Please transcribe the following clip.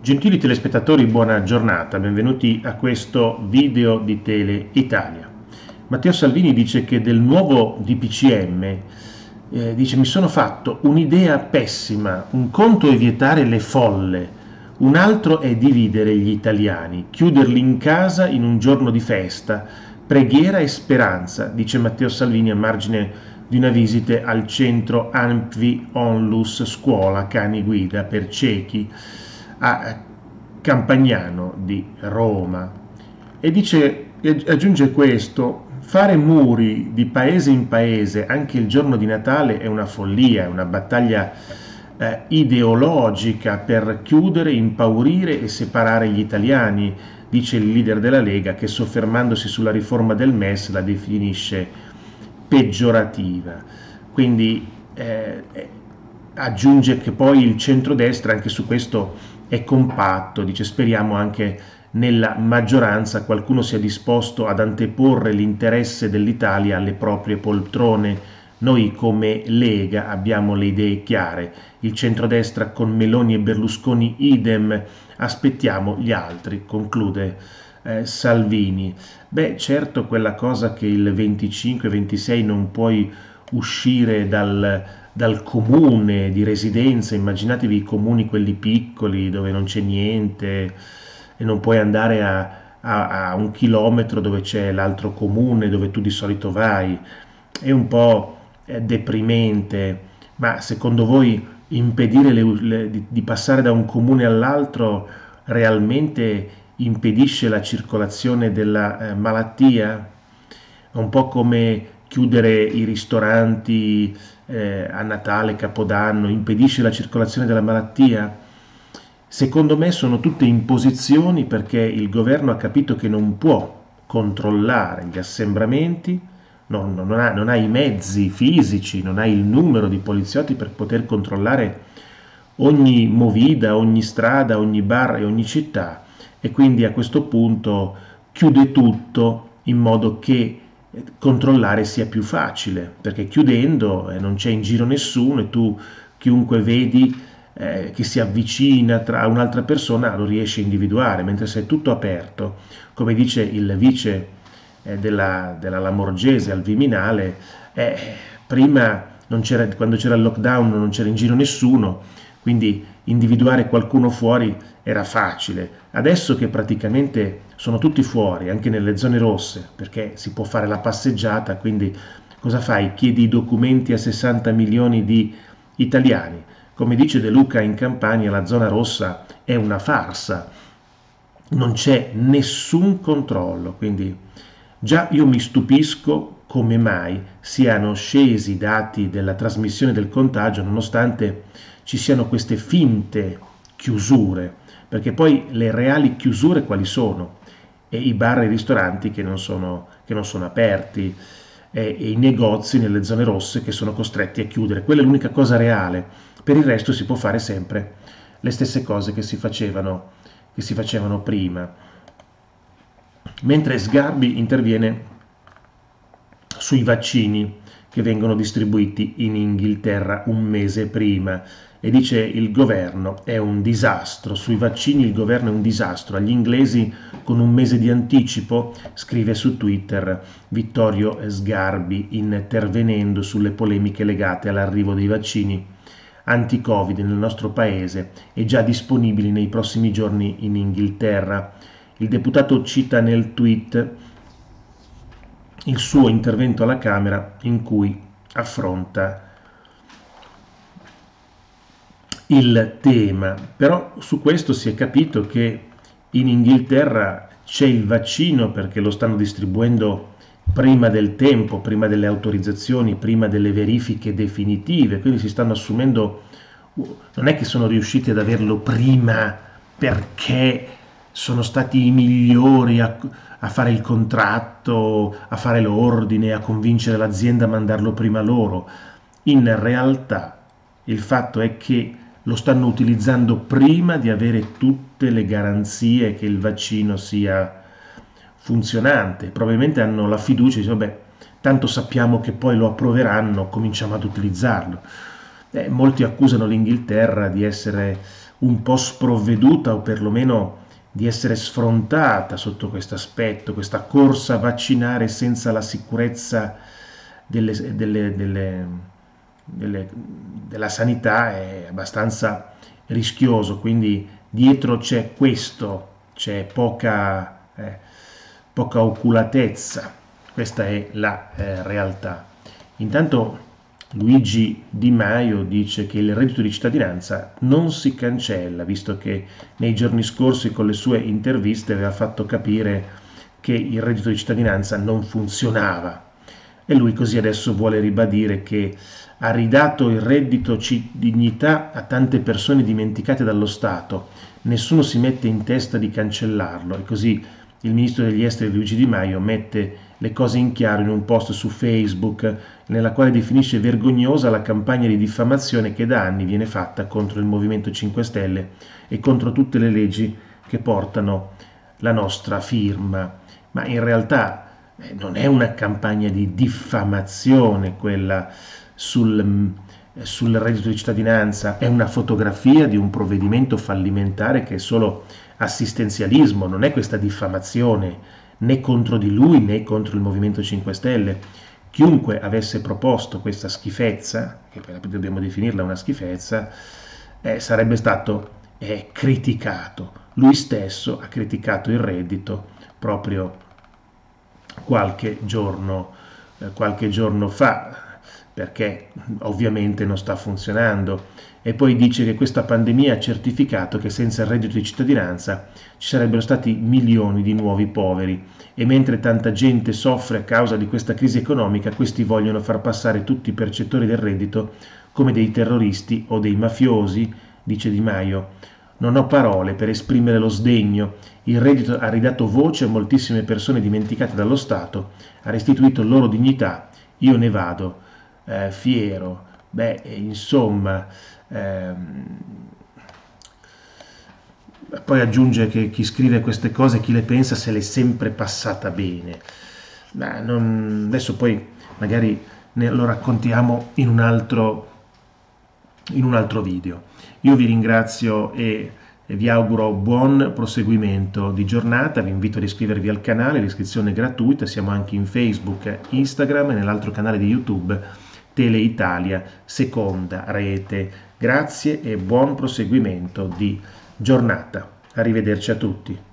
Gentili telespettatori, buona giornata, benvenuti a questo video di Tele Italia. Matteo Salvini dice che del nuovo DPCM, dice mi sono fatto un'idea pessima, un conto è vietare le folle, un altro è dividere gli italiani, chiuderli in casa in un giorno di festa, preghiera e speranza, dice Matteo Salvini a margine di una visita al centro Anpi Onlus Scuola Cani Guida per ciechi a Campagnano di Roma. E dice, aggiunge questo: fare muri di paese in paese anche il giorno di Natale è una follia, è una battaglia ideologica per chiudere, impaurire e separare gli italiani, dice il leader della Lega, che soffermandosi sulla riforma del MES la definisce peggiorativa. Quindi aggiunge che poi il centrodestra anche su questo è compatto, dice speriamo anche nella maggioranza qualcuno sia disposto ad anteporre l'interesse dell'Italia alle proprie poltrone. Noi come Lega abbiamo le idee chiare, il centrodestra con Meloni e Berlusconi idem, aspettiamo gli altri, conclude Salvini. Beh, certo, quella cosa che il 25-26 non puoi uscire dal comune di residenza, immaginatevi i comuni quelli piccoli dove non c'è niente e non puoi andare a 1 chilometro dove c'è l'altro comune dove tu di solito vai, è un po' deprimente. Ma secondo voi impedire di passare da un comune all'altro realmente impedisce la circolazione della malattia? È un po' come chiudere i ristoranti a Natale, Capodanno, impedisce la circolazione della malattia? Secondo me sono tutte imposizioni, perché il governo ha capito che non può controllare gli assembramenti, non ha i mezzi fisici, non ha il numero di poliziotti per poter controllare ogni movida, ogni strada, ogni bar e ogni città, e quindi a questo punto chiude tutto in modo che controllare sia più facile, perché chiudendo non c'è in giro nessuno e tu chiunque vedi che si avvicina a un'altra persona lo riesci a individuare, mentre se è tutto aperto, come dice il vice della Lamorgese al Viminale, prima quando c'era il lockdown non c'era in giro nessuno, quindi individuare qualcuno fuori era facile. Adesso che praticamente sono tutti fuori, anche nelle zone rosse, perché si può fare la passeggiata, quindi cosa fai? Chiedi i documenti a 60 milioni di italiani. Come dice De Luca in Campania, la zona rossa è una farsa, non c'è nessun controllo, quindi già io mi stupisco come mai siano scesi i dati della trasmissione del contagio nonostante ci siano queste finte chiusure, perché poi le reali chiusure quali sono? E i bar e i ristoranti che non sono aperti, e i negozi nelle zone rosse che sono costretti a chiudere. Quella è l'unica cosa reale, per il resto si può fare sempre le stesse cose che si facevano prima. Mentre Sgarbi interviene sui vaccini che vengono distribuiti in Inghilterra un mese prima e dice il governo è un disastro, sui vaccini il governo è un disastro, agli inglesi con un mese di anticipo, scrive su Twitter Vittorio Sgarbi intervenendo sulle polemiche legate all'arrivo dei vaccini anti-Covid nel nostro paese e già disponibili nei prossimi giorni in Inghilterra. Il deputato cita nel tweet il suo intervento alla Camera in cui affronta il tema, però su questo si è capito che in Inghilterra c'è il vaccino perché lo stanno distribuendo prima del tempo, prima delle autorizzazioni, prima delle verifiche definitive, quindi si stanno assumendo, non è che sono riusciti ad averlo prima perché sono stati i migliori a fare il contratto, a fare l'ordine, a convincere l'azienda a mandarlo prima loro. In realtà il fatto è che lo stanno utilizzando prima di avere tutte le garanzie che il vaccino sia funzionante. Probabilmente hanno la fiducia, dice, vabbè, tanto sappiamo che poi lo approveranno, cominciamo ad utilizzarlo. Molti accusano l'Inghilterra di essere un po' sprovveduta o perlomeno di essere sfrontata sotto questo aspetto, questa corsa vaccinare senza la sicurezza della sanità è abbastanza rischioso, quindi dietro c'è questo, c'è poca oculatezza, questa è la realtà. Intanto Luigi Di Maio dice che il reddito di cittadinanza non si cancella, visto che nei giorni scorsi con le sue interviste aveva fatto capire che il reddito di cittadinanza non funzionava, e lui così adesso vuole ribadire che ha ridato il reddito dignità a tante persone dimenticate dallo Stato, nessuno si mette in testa di cancellarlo, e così il ministro degli esteri Luigi Di Maio mette le cose in chiaro in un post su Facebook nella quale definisce vergognosa la campagna di diffamazione che da anni viene fatta contro il Movimento 5 Stelle e contro tutte le leggi che portano la nostra firma. Ma in realtà non è una campagna di diffamazione quella sul reddito di cittadinanza, è una fotografia di un provvedimento fallimentare che è solo assistenzialismo, non è questa diffamazione né contro di lui né contro il Movimento 5 Stelle. Chiunque avesse proposto questa schifezza, che dobbiamo definirla una schifezza, sarebbe stato criticato. Lui stesso ha criticato il reddito proprio qualche giorno fa, perché ovviamente non sta funzionando, e poi dice che questa pandemia ha certificato che senza il reddito di cittadinanza ci sarebbero stati milioni di nuovi poveri, e mentre tanta gente soffre a causa di questa crisi economica, questi vogliono far passare tutti i percettori del reddito come dei terroristi o dei mafiosi, dice Di Maio. Non ho parole per esprimere lo sdegno, il reddito ha ridato voce a moltissime persone dimenticate dallo Stato, ha restituito loro dignità, io ne vado fiero. Beh, insomma, poi aggiunge che chi scrive queste cose, chi le pensa, se l'è sempre passata bene. Ma adesso poi magari lo raccontiamo in un altro video. Io vi ringrazio e vi auguro buon proseguimento di giornata, vi invito ad iscrivervi al canale, l'iscrizione è gratuita, siamo anche in Facebook, Instagram e nell'altro canale di YouTube Tele Italia Seconda Rete. Grazie e buon proseguimento di giornata. Arrivederci a tutti.